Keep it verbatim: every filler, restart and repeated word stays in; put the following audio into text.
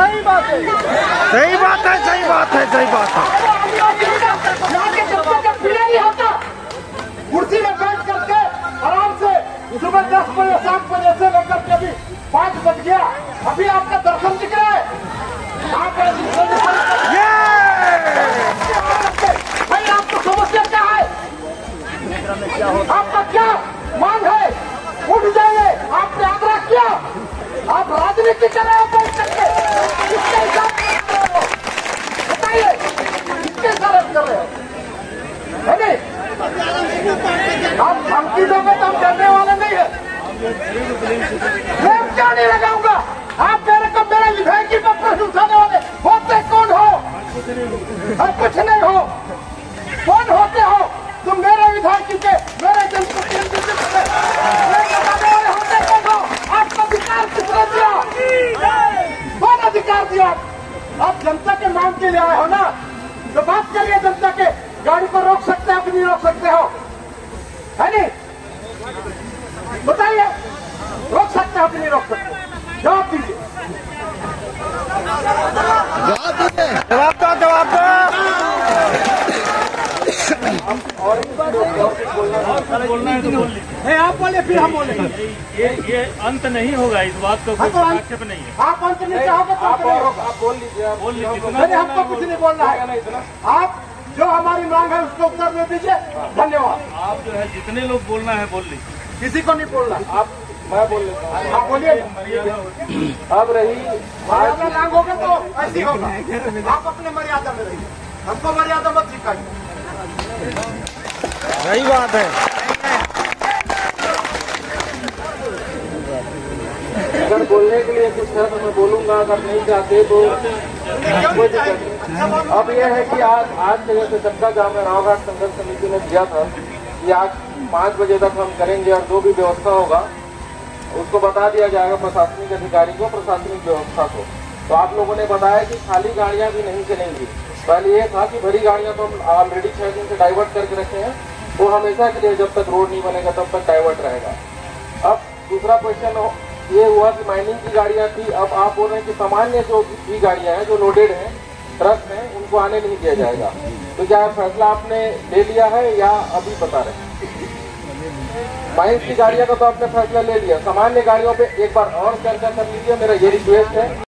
सही बात है, सही बात है, सही बात है, सही बात है। कुर्सी में बैठ करके आराम से सुबह दस बजे शाम बजे से लेकर के अभी पाँच बज गया, अभी आपका दर्शन दिख रहा है। भाई आपको समस्या क्या है, आपका क्या मांग है? उठ जाइए, आपने आग्रह किया, आप राजनीति कर रहे हो बैठ करके, किसके साथ कर रहे हो बताइए, किसके साथ कर रहे हो? है नहीं, आप धमकी दोगे तो हम डरने वाले नहीं है। मैं क्या नहीं लगाऊंगा, आप मेरे को मेरे विधायकी पर प्रश्न उठाने वाले होते कौन हो? हम कुछ नहीं हो, कौन होते हो तुम? मेरे विधायकी के मेरे जनप्रतिनिधि के होते कौन हो? आपको अधिकार किसने दिया, कौन अधिकार दिया? आप जनता के मांग के लिए आए हो ना, तो बात के लिए जनता के गाड़ी पर रोक सकते हो कि नहीं रोक सकते हो? है नहीं बताइए, रोक सकते हो कि नहीं रोक सकते? जवाब दीजिए, जवाब दीजिए, जवाब दो, जवाब दो। और एक बार बोलना है तो बोल लीजिए, आप बोले फिर हम बोले। ये ये अंत नहीं होगा, इस बात का कोई आक्षेप नहीं है। आप अंत नहीं चाहोगे आप बोल लीजिए, बोल लीजिए, हमको कुछ नहीं बोलना है। आप जो हमारी मांग है उसको उत्तर दे दीजिए, धन्यवाद। आप जो है जितने लोग बोलना है बोल लीजिए, किसी को नहीं बोलना। आप मैं बोल लेता हूँ, आप बोलिए। अब रही मर्यादा लांग होगा तो ऐसी होगा, आप अपने मर्यादा में रहिए, हमको मर्यादा मत सिखाइए। सही बात है, अगर बोलने के लिए कुछ है तो मैं बोलूंगा, अगर नहीं चाहते तो अब यह है कि आज आज के जैसे सबका गाँव में रावघाट संघर्ष समिति ने दिया था कि आज पाँच बजे तक हम करेंगे और जो भी व्यवस्था होगा उसको बता दिया जाएगा प्रशासनिक अधिकारी को, प्रशासनिक व्यवस्था को। तो आप लोगों ने बताया कि खाली गाड़ियां भी नहीं चलेंगी। पहले ये था कि भरी गाड़ियां तो हम ऑलरेडी छह दिन से डाइवर्ट करके रखे हैं, वो तो हमेशा के लिए जब तक रोड नहीं बनेगा तब तक डाइवर्ट रहेगा। अब दूसरा क्वेश्चन ये हुआ कि माइनिंग की गाड़ियाँ थी, अब आप बोल रहे हैं कि सामान्य जो भी गाड़ियाँ हैं जो लोडेड हैं, ट्रक हैं, उनको आने नहीं दिया जाएगा। तो क्या फैसला आपने ले लिया है या अभी बता रहे हैं? माइंस की गाड़ियों का तो आपने फैसला ले लिया, सामान्य गाड़ियों पे एक बार और चर्चा कर लीजिए, मेरा ये रिक्वेस्ट है।